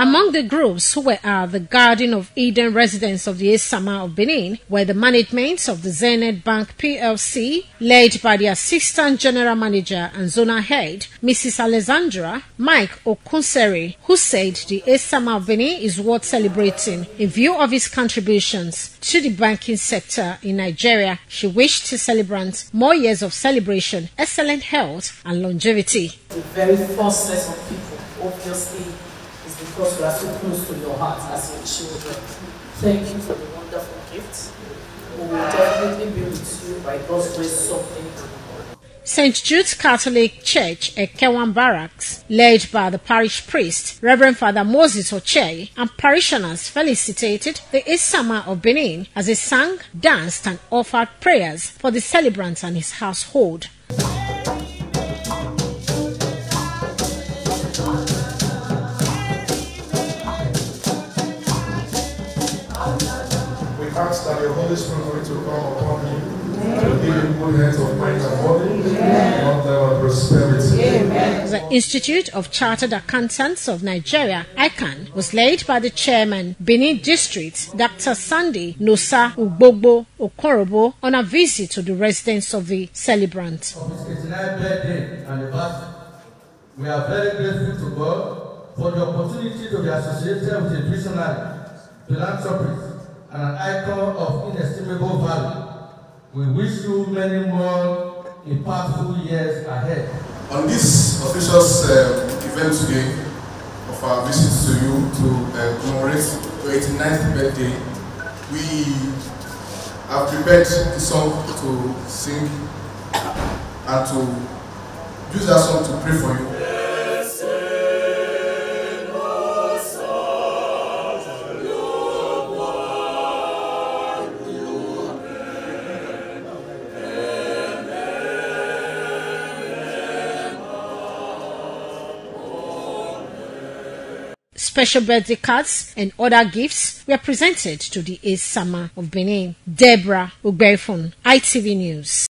Among the groups who were at the Garden of Eden residents of the Esama of Benin were the management of the Zenith Bank PLC, led by the Assistant General Manager and Zonal Head, Mrs. Alessandra Mike Okunseri, who said the Esama of Benin is worth celebrating in view of his contributions to the banking sector in Nigeria. She wished the celebrants more years of celebration, excellent health and longevity. The very first set of people, obviously, is because you are so close to your heart as your children. Thank you for the wonderful gift. We will definitely be with you by God's grace something. St. Jude's Catholic Church at Keewan Barracks, led by the parish priest, Reverend Father Moses Ochei, and parishioners felicitated the Esama of Benin as he sang, danced and offered prayers for the celebrant and his household. We ask that the Holy Spirit to come upon you, to give you good hands of mind and body, and our prosperity. Amen. The Institute of Chartered Accountants of Nigeria, ICAN, was led by the chairman, Benin District, Dr. Sandy Nosa Ubobo Okorobo, on a visit to the residence of the celebrant. It's his 9th birthday anniversary. We are very grateful to God for the opportunity to be associated with a visionary, philanthropist, and an icon of inestimable value. We wish you many more impactful years ahead. On this auspicious event today of our visit to you to commemorate your 89th birthday, we have prepared a song to sing and to use that song to pray for you. Special birthday cards and other gifts were presented to the Esama of Benin. Deborah Ogbeifun, ITV News.